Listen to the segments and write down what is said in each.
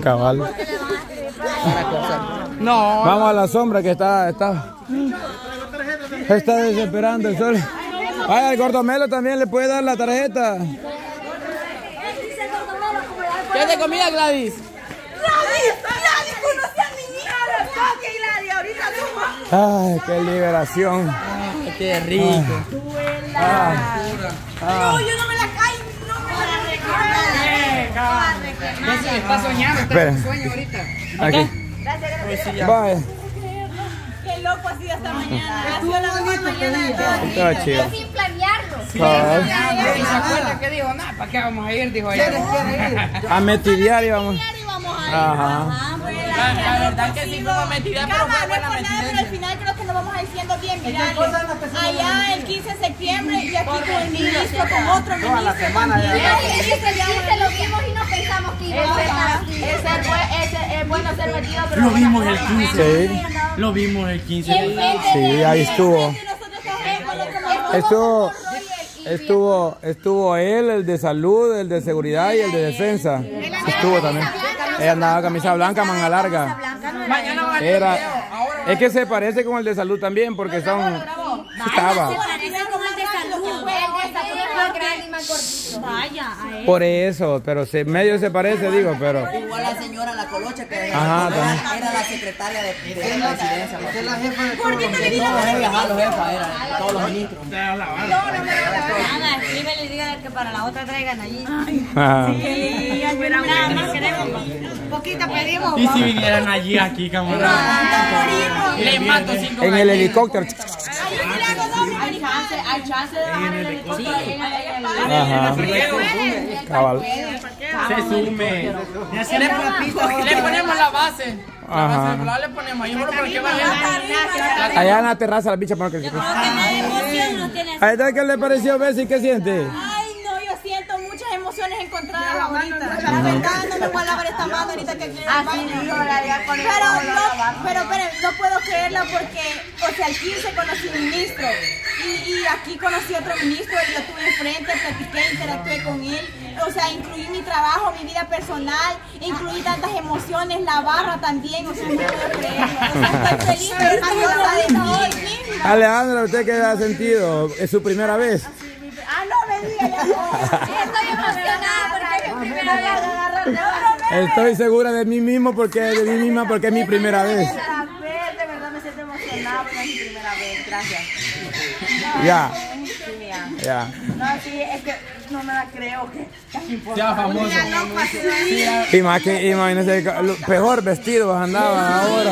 Cabal. No. Vamos a la sombra que está desesperando el sol. Ay, al gordomelo también le puede dar la tarjeta. ¿Qué te comida, Gladys? Gladys, conocí a mi niña, la Gladys y Gladys, ahorita no. Ay, qué liberación. Ay, qué rico. No, yo no me la caí, no me la recuerdo. No se me está soñando, está en sueño ahorita. Aquí. Gracias. Bye. Qué loco ha sido esta mañana. Ha sido la mejor mañana de todas. Yo sin planearlo. Sí, y se acuerda que dijo, nada, ¿para qué vamos a ir? Dijo ella. A Metidiar íbamos. Ajá. La verdad que sí, como metida, pero fue buena metida. Pero al final creo que nos vamos diciendo bien, mirá, allá el 15 de septiembre y aquí con el ministro, con otro ministro, con se lo vimos y nos pensamos que íbamos a es bueno ser metido, pero lo vimos el 15. Lo vimos el 15. Sí, ahí estuvo. Estuvo él, el de salud, el de seguridad y el de defensa. Estuvo también. Ella andaba camisa blanca, manga larga. Es que se parece con el de salud también, porque son. Estaba. Por eso, pero medio se parece, digo, pero. Igual la señora La Colocha, que era la secretaria de presidencia. ¿Por qué no le digo a los jefes? Todos los ministros. Nada, escríbele y dígale que para la otra traigan allí. Sí, nada más queremos. Poquita pedimos. Y si vinieran allí, aquí, camarada. Le mato 5 en el helicóptero. Hay chance de bajar el helicóptero ahí en el cabal. Se sume. Le ponemos la base. La base regular le ponemos. Yo creo que va a allá en la terraza la bicha para que se cruzó. ¿Qué le pareció, Bessy? ¿Qué siente? Siento muchas emociones encontradas ahorita. La verdad no me puedo lavar esta mano ahorita que quiero lavar. Pero no puedo creerla porque al 15 conocí un ministro y aquí conocí otro ministro y lo tuve enfrente, platiqué, interactué con él. O sea, incluí mi trabajo, mi vida personal, incluí tantas emociones, la barra también, o sea, no puedo creerlo. O sea, estoy feliz, estoy orgullosa de mí. Alejandra, ¿usted qué ha sentido? ¿Es su primera vez? Estoy emocionada porque es mi primera vez. Estoy segura de mí mismo porque es mi primera vez. De verdad me siento emocionada porque es mi primera vez. Gracias. Ya. Ya. No, sí, es que no me la creo que casi por ya famoso. Y más que imagínense peor vestidos andaban ahora.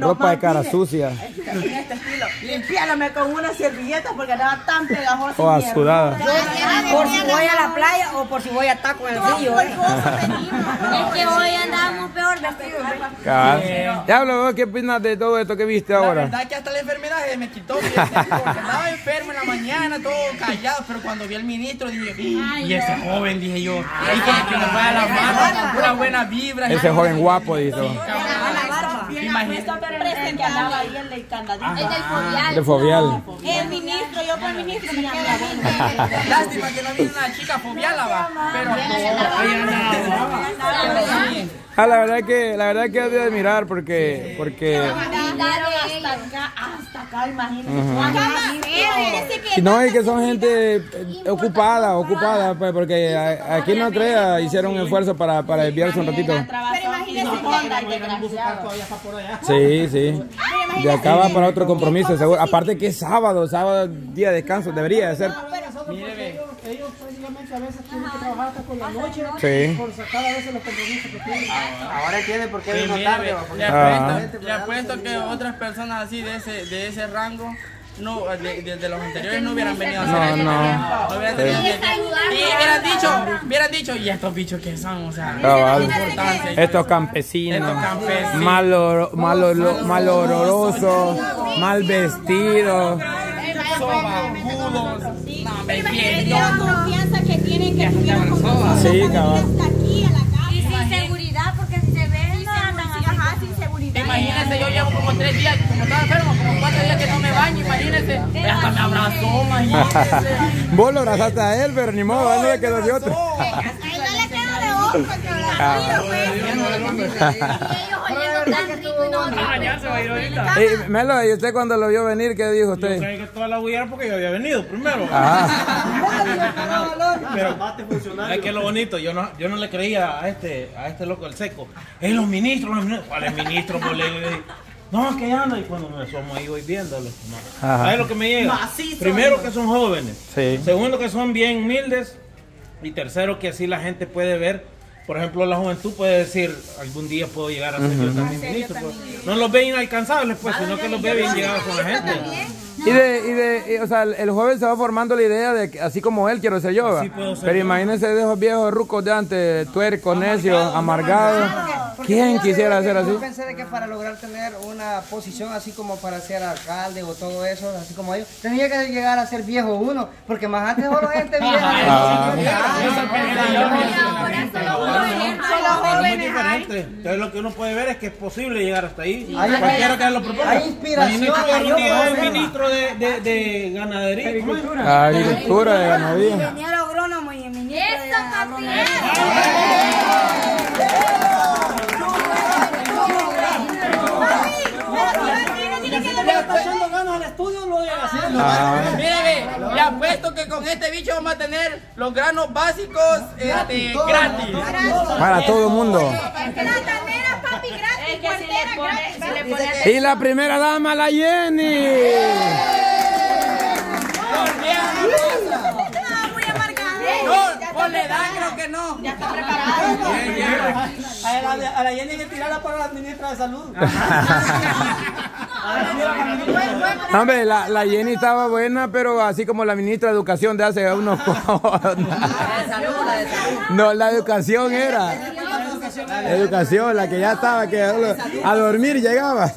Ropa de cara sucia. En este estilo. Limpiándome con una servilleta porque estaba tan pegajosa. O asudada. Por si voy a la playa o por si voy a taco en el río. Es que hoy andamos peor vestidos. Diablo, ¿qué opinas de todo esto que viste ahora? La verdad que hasta la enfermedad me quitó. Estaba enfermo en la mañana, todo callado. Pero cuando vi al ministro dije, y ese joven, dije yo. Y que nos vaya la mano, pura buena vibra. Ese joven guapo, dice. Imagínate que andaba ahí el del candadito. El del fobial. El ministro, yo por el ministro me quedé bien. Lástima que no viene una chica fobial, pero la verdad que es de admirar porque hasta acá, imagínate. No, es que son gente ocupada, pues, porque aquí no crea, hicieron un esfuerzo para desviarse un ratito. Sí, sí. De acá va para otro compromiso, seguro. Aparte que es sábado, día de descanso, debería de ser. Ellos prácticamente a veces tienen que trabajar hasta con la noche por sacar a veces los compromisos que tienen. Ahora entiende por qué vino tarde. Le apuesto que otras personas así de ese rango, no, de los anteriores no hubieran venido a hacer. No hubieran tenido y hubieran dicho, y estos bichos que son, o sea, estos campesinos, mal olorosos, mal vestidos. La confianza que tienen que tuvieron con nosotros. Sí, cabrón. Y sin seguridad, porque si se ven, no andan a bajar sin seguridad. imagínense, yo llevo como 3 días, como estaba enfermo, como 4 días que no me baño, imagínense. Hasta me abrazó, imagínense. Vos lo abrazaste a él, pero ni modo, no le quedó de otro. A él no le quedó de ojo, porque Melo, ¿y usted cuando lo vio venir, qué dijo usted? Yo creí que toda la bulla era porque yo había venido primero. Pero es que lo bonito, yo no le creía a este loco, el Seco. Es los ministros. ¿Cuál es ministro? No, que anda. Y cuando me asomo ahí voy viéndolo. ¿Sabes lo que me llega? Primero, que son jóvenes. Sí. Segundo, que son bien humildes. Y tercero, que así la gente puede ver. Por ejemplo, la juventud puede decir, algún día puedo llegar a ser yo también ministro. Pues, no los ve inalcanzables, pues, sino que los ve bien llegados con la gente. O sea, el joven se va formando la idea de que así como él quiero ser yo. Así puedo ser, pero yo. Imagínense de esos viejos rucos de antes, tuercos, necios, amargados. ¿Quién quisiera ser así? Yo pensé de que para lograr tener una posición así como para ser alcalde o todo eso, así como ellos, tenía que llegar a ser viejo uno, porque más antes solo gente vieja. Entonces lo que uno puede ver es que es posible llegar hasta ahí. Sí. Cualquiera que lo proponga. Hay inspiración. Hay un ministro de ganadería. Agricultura, de ganadería. Ingeniero agrónomo y ministro de ganadería. Echando ganas al estudio, lo debe hacer. Mire, le apuesto que con este bicho vamos a tener los granos básicos gratis. Para todo el mundo. Platanera, papi, gratis. Cuartera, gratis. Y la primera dama, la Jenny. Por la edad creo que no. Ya está preparada. A la Jenny hay que tirarla para la ministra de salud. Hombre, la Jenny estaba buena, pero así como la ministra de Educación de hace unos pocos. No, la educación era. La educación, la que ya estaba, que a dormir llegaba.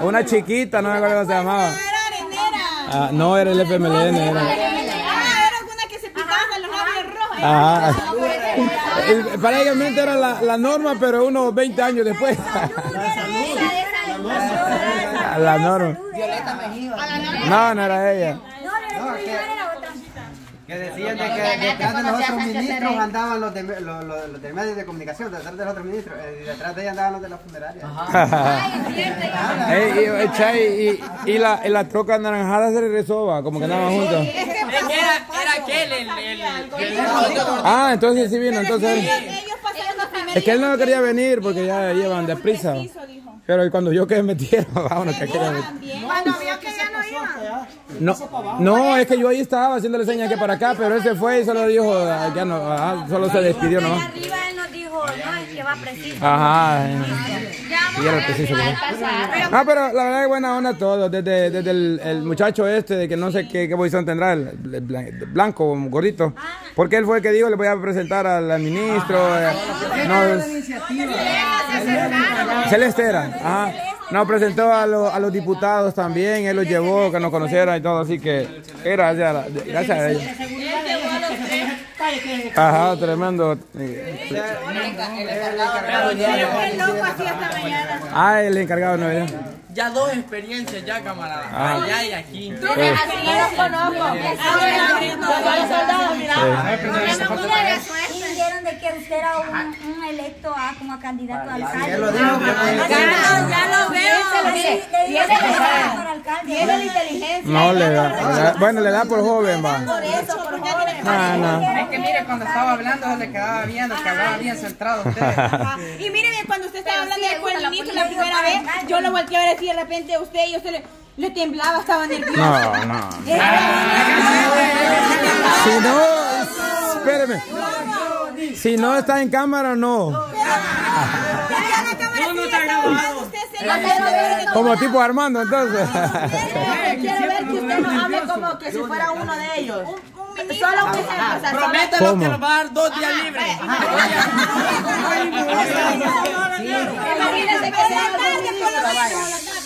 Una chiquita, no me acuerdo cómo se llamaba. Ah, no, era el FMLN. Era una que se picaba los labios rojos. Para ella mente era la norma, pero unos 20 años después. A la norma. Violeta Mejía. No era ella. No, era otra. Que decían que detrás de los otros ministros andaban los de medios de comunicación, detrás de los otros ministros, y detrás de ella andaban los de la funeraria. Ajá. Y la troca anaranjada se regresó, va, como que andaban juntos. Era aquel, el Ah, entonces sí vino, entonces. Es que él no quería venir porque ya llevan deprisa. Pero cuando yo que me metieron, vámonos, que quería meter. Cuando vio que ya no iba. No, es que yo ahí estaba haciéndole señas que para acá, pero él se fue y solo dijo, ya no, solo se despidió, ¿no? Arriba él nos dijo, no, es que va preciso. Ajá. Y era preciso. Ah, pero la verdad es buena onda todo, desde el muchacho de que no sé qué posición tendrá, el blanco, gordito. Porque él fue el que dijo, le voy a presentar al ministro. Celestera, ajá. Nos presentó a los diputados también, él los llevó, que nos conociera y todo, así que gracias a ellos. Ajá, tremendo. Ah, el encargado, ¿no? Ya 2 experiencias, ya, camarada. Allá y aquí. Tú que así los conozco. Ahora, de que usted era un electo como candidato a alcalde. Ya lo veo. Tiene la inteligencia. No le da. Bueno, le da por joven, va. Es que mire, cuando estaba hablando, se le quedaba viendo, que hablaba bien centrado usted. Y mire, cuando usted estaba hablando después del ministro la primera vez, yo lo volteé a ver así de repente a usted y yo le temblaba, estaba nervioso. No. Si no, espéreme. Si no está en cámara, no. Como tipo Armando, entonces. Quiero ver que usted nos hable como que si fuera uno de ellos. Solo un ejemplo. Promételo que nos va a dar 2 días libres. Imagínense que sea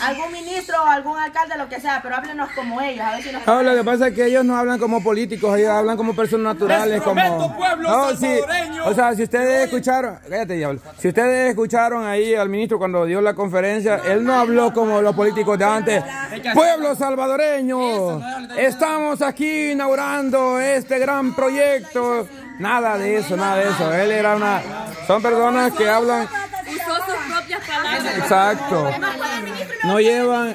algún ministro o algún alcalde, lo que sea, pero háblenos como ellos. A ver si nos... Lo que pasa es que ellos no hablan como políticos, ellos hablan como personas naturales. Como... No, sí. O sea, si ustedes escucharon, cállate, diablo. Si ustedes escucharon ahí al ministro cuando dio la conferencia, él no habló como los políticos de antes. Pueblo salvadoreño, estamos aquí inaugurando este gran proyecto. Nada de eso, nada de eso. Él era una... Son personas que hablan... Usó sus propias palabras. Exacto.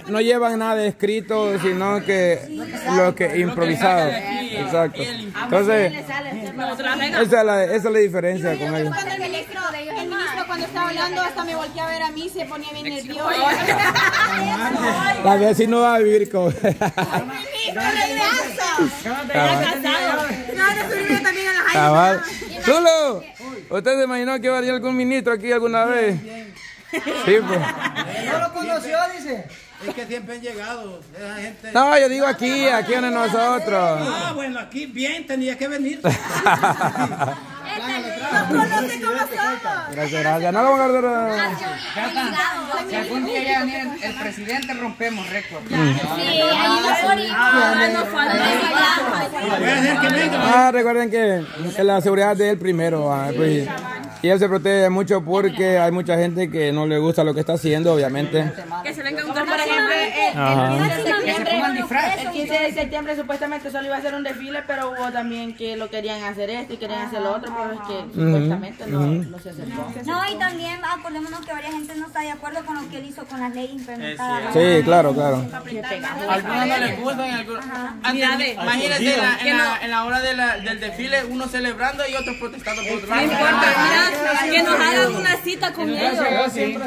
No llevan nada escrito, sino que lo que improvisado. Exacto. Entonces, esa es la diferencia con ellos. Cuando estaba hablando hasta me volteé a ver a mí, se ponía bien nervioso. La vez si no va a vivir con... Lulo, ¿usted se imaginó que iba a venir algún ministro aquí alguna vez? Sí, pues. No lo conoció, dice. Es que siempre han llegado esa gente. No, yo digo aquí, aquí en nosotros. Ah, bueno, aquí bien, tenía que venir. Conoce cómo somos. Gracias, gracias. No vamos a guardar. Si algún día llega a venir el presidente, rompemos récord. Sí, recuerden que la seguridad de él primero. Y él se protege mucho porque hay mucha gente que no le gusta lo que está haciendo, obviamente. Que se venga un carro, por ejemplo, el 15 de septiembre supuestamente solo iba a ser un desfile, pero hubo también que lo querían hacer esto y querían hacer lo otro, pero es que supuestamente no se aceptó. No, y también acordémonos que varias gente no está de acuerdo con lo que él hizo con las leyes implementadas. Sí, claro, claro. Algunos no les gustan. Imagínate en la hora del desfile, uno celebrando y otros protestando por otro lado. Que nos hagan una cita con ellos.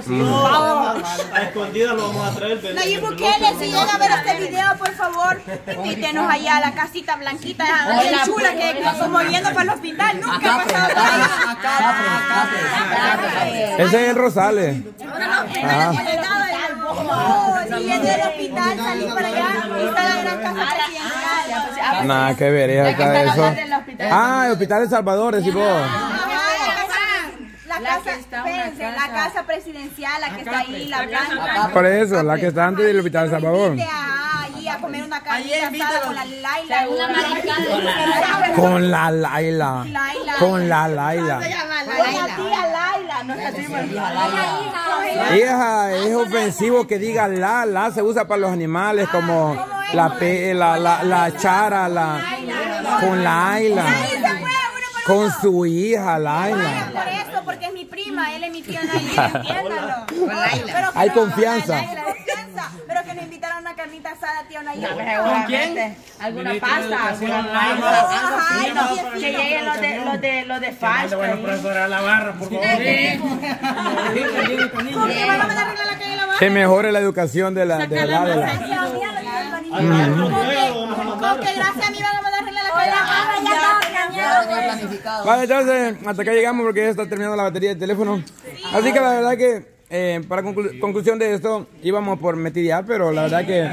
No, a escondidas lo vamos a traer. Nayib Bukele, si llegan a ver este video, por favor, invítenos allá a la casita blanquita, la chula que nos estamos viendo para el hospital. Nunca ha pasado nada. Ese es el Rosales. Y en el hospital salí para allá y está la gran casa que tiene. Nada, qué vería acá eso. Ah, el hospital de Salvador, decís vos. La casa presidencial, la que está ahí, la blanca. Por eso, la que está antes del hospital de Salvador. Ahí a comer una carnita asada con la Laila. Con la Laila. Con la Laila. La tía Laila. No es hija, es ofensivo que diga la. La se usa para los animales como la chara, la con la Laila. Con su hija, Laila. Por eso, porque es mi prima, él es mi tío Nayib, entiéndalo. Hay confianza. Pero que nos invitaron a una carnita asada, tío Nayib. ¿Con quién? Alguna pasta, alguna pasta. Que lleguen los de falso. Bueno, profesora Lavarra, por favor. Porque van a mandar a la calle Lavarra. Que mejore la educación de la... Con que gracias a mí van a mandar a la calle Lavarra. Vale, entonces hasta acá llegamos porque ya está terminando la batería del teléfono. Así que la verdad que para conclusión de esto íbamos por metidad, pero la verdad que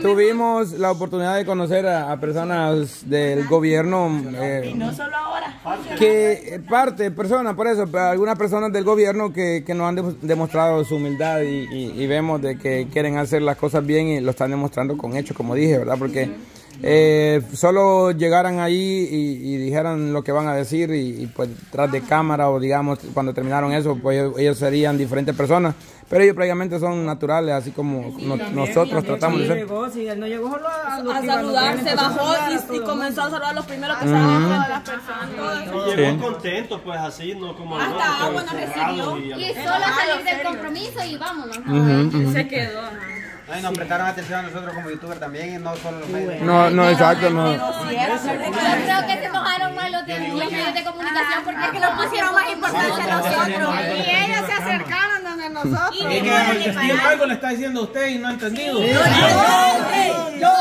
tuvimos la oportunidad de conocer a personas del gobierno. Y no solo ahora. Que parte, personas, por eso, algunas personas del gobierno que nos han demostrado su humildad y vemos de que quieren hacer las cosas bien y lo están demostrando con hechos, como dije, ¿verdad? Porque... solo llegaran ahí y dijeran lo que van a decir y pues tras de cámara o digamos cuando terminaron eso pues ellos serían diferentes personas, pero ellos prácticamente son naturales así como nosotros tratamos de ser. A saludar, se bajó y comenzó a saludar a los primeros que estaban frente a las personas. Llegó contento pues así, no como hasta agua nos recibió y solo salir del compromiso y vámonos. Se quedó. No, y nos prestaron atención a nosotros como youtubers también, y no solo los medios. No, exacto, no. Yo creo que se mojaron más los medios de comunicación porque es que los pusieron más importancia a nosotros. Y ellos se acercaron donde nosotros. Y que algo le está diciendo a usted y no ha entendido. ¡Yo!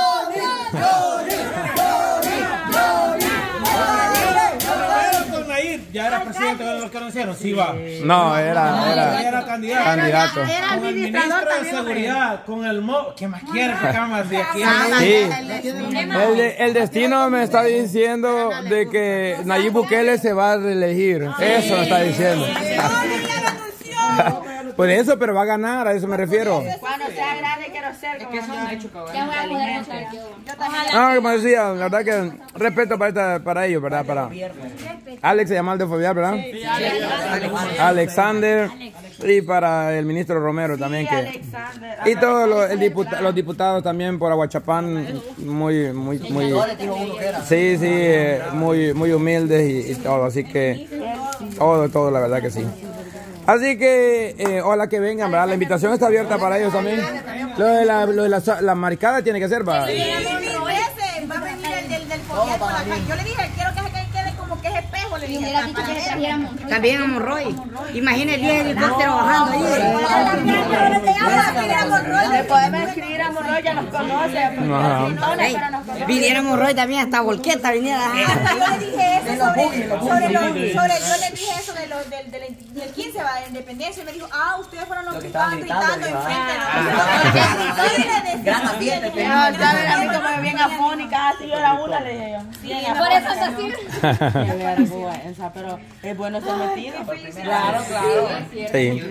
Ya era presidente. presidente de los carniceros? Sí, va. No, era candidato. Era el ministro de seguridad, con el mo... ¿Qué más quiere que camas de aquí? Sí. El destino me está diciendo de que Nayib Bukele se va a reelegir. Eso me está diciendo. Por eso, pero va a ganar, a eso me refiero. Cuando sea grande quiero ser como es que eso no hecho, cabrón. Como decía, la verdad que respeto para ellos, ¿verdad? Para Alex se llama el de Fobiar, ¿verdad? Sí, Alexander. Y para el ministro Romero también. Que y todos los diputados también por Ahuachapán, muy sí, muy humildes y todo, así que todo, la verdad que sí. Así que, ojalá que vengan, ¿verdad? La invitación está abierta para ellos también. Lo de la maricada tiene que ser, ¿verdad? Sí, va a venir el del fogueo por acá. Yo le dije, quiero que se quede como que es espejo, le dije. También a Monroy. Imagínate el 10 helicóptero bajando ahí. Le podemos escribir a Monroy, ya nos conoce. Viniera a Monroy también, hasta Volqueta viniera. Yo le dije eso del 15 va de independencia y me dijo, ah, ustedes fueron los que estaban gritando enfrente de los gran ambiente. Ya ver a mí como bien afónica, así yo era una, le dije yo. Por eso es así. Pero es bueno ser metido. Claro. Sí. La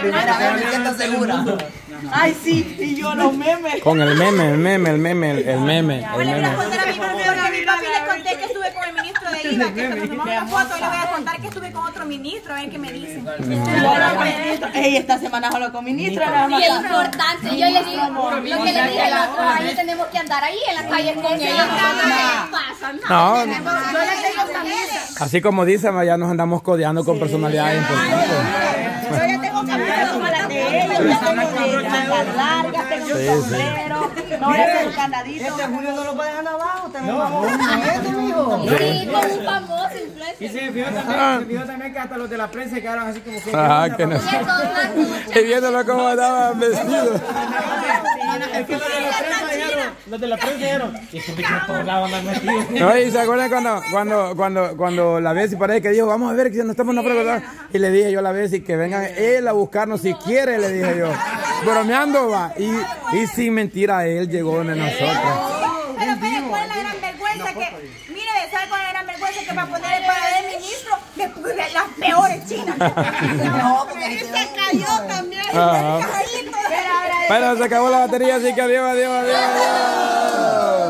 primera vez que está segura. Ay, sí, y yo los memes. Con el meme. Voy a contar a mi papi, porque a mi papi le conté que estuve con el ministro de IVA, que tomamos una foto y le voy a contar que estuve con otro ministro, a ver qué me dicen. Ey, esta semana solo con ministro. Sí, es importante, yo le digo, lo que le dije el otro año, tenemos que andar ahí en las calles con ellos. No, así como dicen, ya nos andamos codeando con personalidades importantes. Yo ya tengo cambiado como las de ellos, ya tengo grandes largas, tengo un sombrero, no voy a hacer un candadito. Este Julio no lo va a dejar abajo, también vamos a este, mijo. Sí, con un famoso influencer. Y se vio también que hasta los de la prensa quedaron así como que... Ah, que no. Y viéndolo cómo andaban vestidos. Es que los de la prensa dijeron, y que todos lados andan vestidos. No, y se acuerdan cuando la Bessy parece que dijo, vamos a ver, que no estamos en una prueba, y le dije yo a la Bessy que vengan él a buscarnos si quiere, le dije yo. Bromeando va. Y sin mentira, él llegó de nosotros. Pero ¿cuál es la gran vergüenza? Que, mire, ¿sabe cuál es la gran vergüenza? Que para poner el padre del ministro, le puse las peores chinas. No, porque se cayó también. Pero se acabó la batería, así que adiós.